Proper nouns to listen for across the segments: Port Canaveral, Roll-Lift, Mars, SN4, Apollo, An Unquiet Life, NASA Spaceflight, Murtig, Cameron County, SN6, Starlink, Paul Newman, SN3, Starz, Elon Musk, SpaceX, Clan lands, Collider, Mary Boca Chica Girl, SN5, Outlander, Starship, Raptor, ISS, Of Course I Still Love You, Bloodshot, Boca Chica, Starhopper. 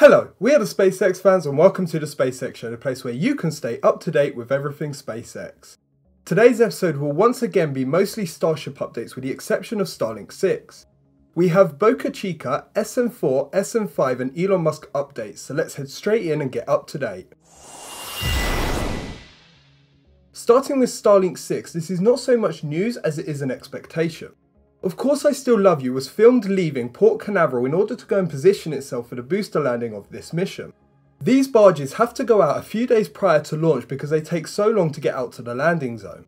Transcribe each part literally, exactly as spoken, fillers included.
Hello, we are the SpaceX fans and welcome to the SpaceX Show, the place where you can stay up to date with everything SpaceX. Today's episode will once again be mostly Starship updates with the exception of Starlink six. We have Boca Chica, S N four, S N five and Elon Musk updates, so let's head straight in and get up to date. Starting with Starlink six, this is not so much news as it is an expectation. Of Course I Still Love You was filmed leaving Port Canaveral in order to go and position itself for the booster landing of this mission. These barges have to go out a few days prior to launch because they take so long to get out to the landing zone.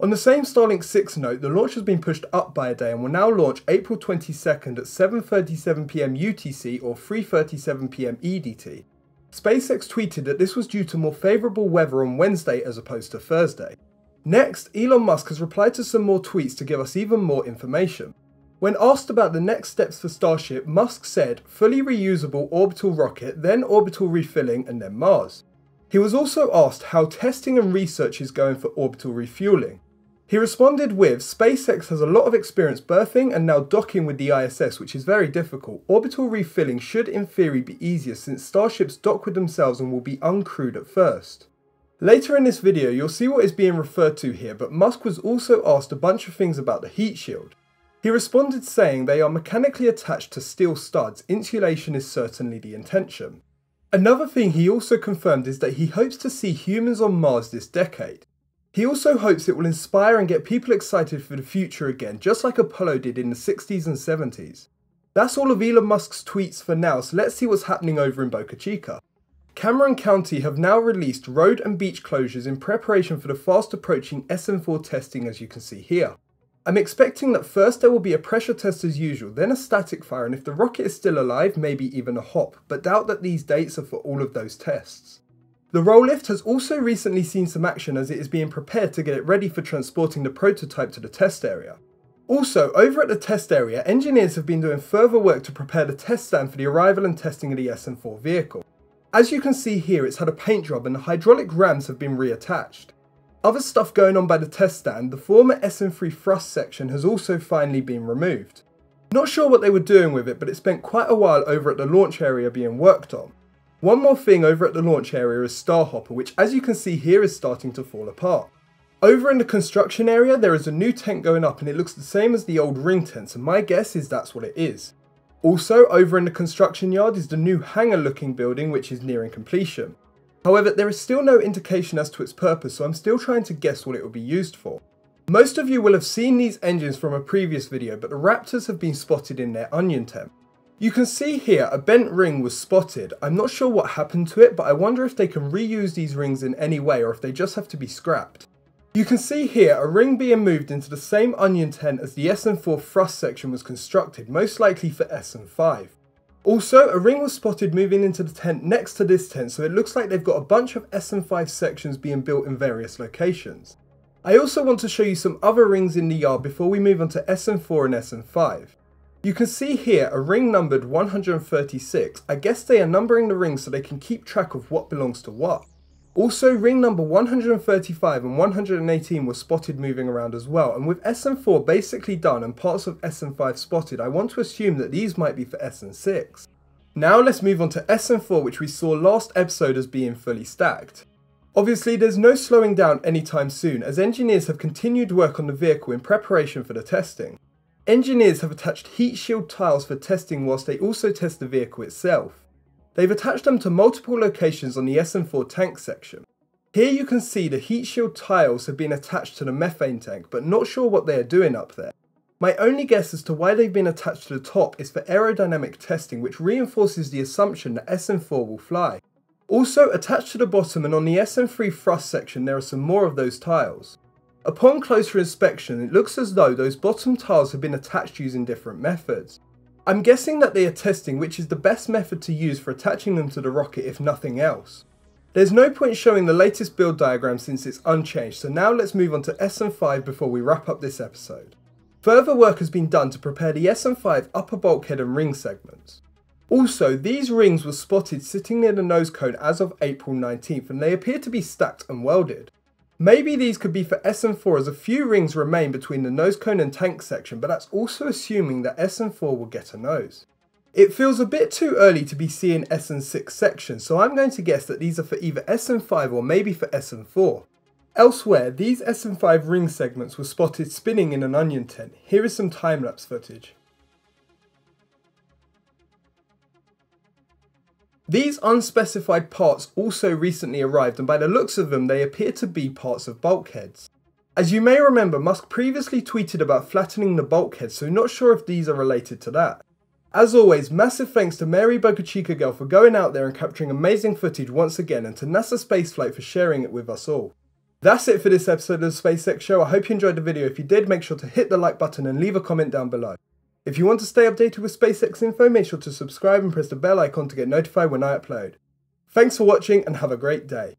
On the same Starlink six note, the launch has been pushed up by a day and will now launch April twenty-second at seven thirty-seven p m U T C or three thirty-seven p m E D T. SpaceX tweeted that this was due to more favourable weather on Wednesday as opposed to Thursday. Next, Elon Musk has replied to some more tweets to give us even more information. When asked about the next steps for Starship, Musk said, fully reusable orbital rocket, then orbital refilling and then Mars. He was also asked how testing and research is going for orbital refueling. He responded with, SpaceX has a lot of experience berthing and now docking with the I S S, which is very difficult. Orbital refilling should in theory be easier since Starships dock with themselves and will be uncrewed at first. Later in this video you'll see what is being referred to here, but Musk was also asked a bunch of things about the heat shield. He responded saying they are mechanically attached to steel studs, insulation is certainly the intention. Another thing he also confirmed is that he hopes to see humans on Mars this decade. He also hopes it will inspire and get people excited for the future again, just like Apollo did in the sixties and seventies. That's all of Elon Musk's tweets for now, so let's see what's happening over in Boca Chica. Cameron County have now released road and beach closures in preparation for the fast approaching S N four testing, as you can see here. I'm expecting that first there will be a pressure test as usual, then a static fire, and if the rocket is still alive, maybe even a hop, but doubt that these dates are for all of those tests. The roll lift has also recently seen some action as it is being prepared to get it ready for transporting the prototype to the test area. Also, over at the test area, engineers have been doing further work to prepare the test stand for the arrival and testing of the S N four vehicle. As you can see here, it's had a paint job and the hydraulic rams have been reattached. Other stuff going on by the test stand, the former S N three thrust section has also finally been removed. Not sure what they were doing with it, but it spent quite a while over at the launch area being worked on. One more thing over at the launch area is Starhopper, which as you can see here is starting to fall apart. Over in the construction area there is a new tent going up and it looks the same as the old ring tent, and my guess is that's what it is. Also, over in the construction yard is the new hangar looking building which is nearing completion. However, there is still no indication as to its purpose, so I'm still trying to guess what it will be used for. Most of you will have seen these engines from a previous video, but the Raptors have been spotted in their onion tent. You can see here a bent ring was spotted. I'm not sure what happened to it, but I wonder if they can reuse these rings in any way or if they just have to be scrapped. You can see here a ring being moved into the same onion tent as the S N four thrust section was constructed, most likely for S N five. Also, a ring was spotted moving into the tent next to this tent, so it looks like they've got a bunch of S N five sections being built in various locations. I also want to show you some other rings in the yard before we move on to S N four and S N five. You can see here a ring numbered one hundred thirty-six. I guess they are numbering the rings so they can keep track of what belongs to what. Also, ring number one hundred thirty-five and one hundred eighteen were spotted moving around as well, and with S N four basically done and parts of S N five spotted, I want to assume that these might be for S N six. Now let's move on to S N four, which we saw last episode as being fully stacked. Obviously there's no slowing down anytime soon as engineers have continued work on the vehicle in preparation for the testing. Engineers have attached heat shield tiles for testing whilst they also test the vehicle itself. They've attached them to multiple locations on the S N four tank section. Here you can see the heat shield tiles have been attached to the methane tank, but not sure what they are doing up there. My only guess as to why they've been attached to the top is for aerodynamic testing, which reinforces the assumption that S N four will fly. Also attached to the bottom and on the S N three thrust section there are some more of those tiles. Upon closer inspection it looks as though those bottom tiles have been attached using different methods. I'm guessing that they are testing which is the best method to use for attaching them to the rocket if nothing else. There's no point showing the latest build diagram since it's unchanged, so now let's move on to S N five before we wrap up this episode. Further work has been done to prepare the S N five upper bulkhead and ring segments. Also, these rings were spotted sitting near the nose cone as of April nineteenth and they appear to be stacked and welded. Maybe these could be for S N four as a few rings remain between the nose cone and tank section, but that's also assuming that S N four will get a nose. It feels a bit too early to be seeing S N six sections, so I'm going to guess that these are for either S N five or maybe for S N four. Elsewhere, these S N five ring segments were spotted spinning in an onion tent. Here is some time-lapse footage. These unspecified parts also recently arrived, and by the looks of them, they appear to be parts of bulkheads. As you may remember, Musk previously tweeted about flattening the bulkhead, so not sure if these are related to that. As always, massive thanks to Mary Boca Chica Girl for going out there and capturing amazing footage once again, and to NASA Spaceflight for sharing it with us all. That's it for this episode of the SpaceX Show. I hope you enjoyed the video. If you did, make sure to hit the like button and leave a comment down below. If you want to stay updated with SpaceX info, make sure to subscribe and press the bell icon to get notified when I upload. Thanks for watching and have a great day.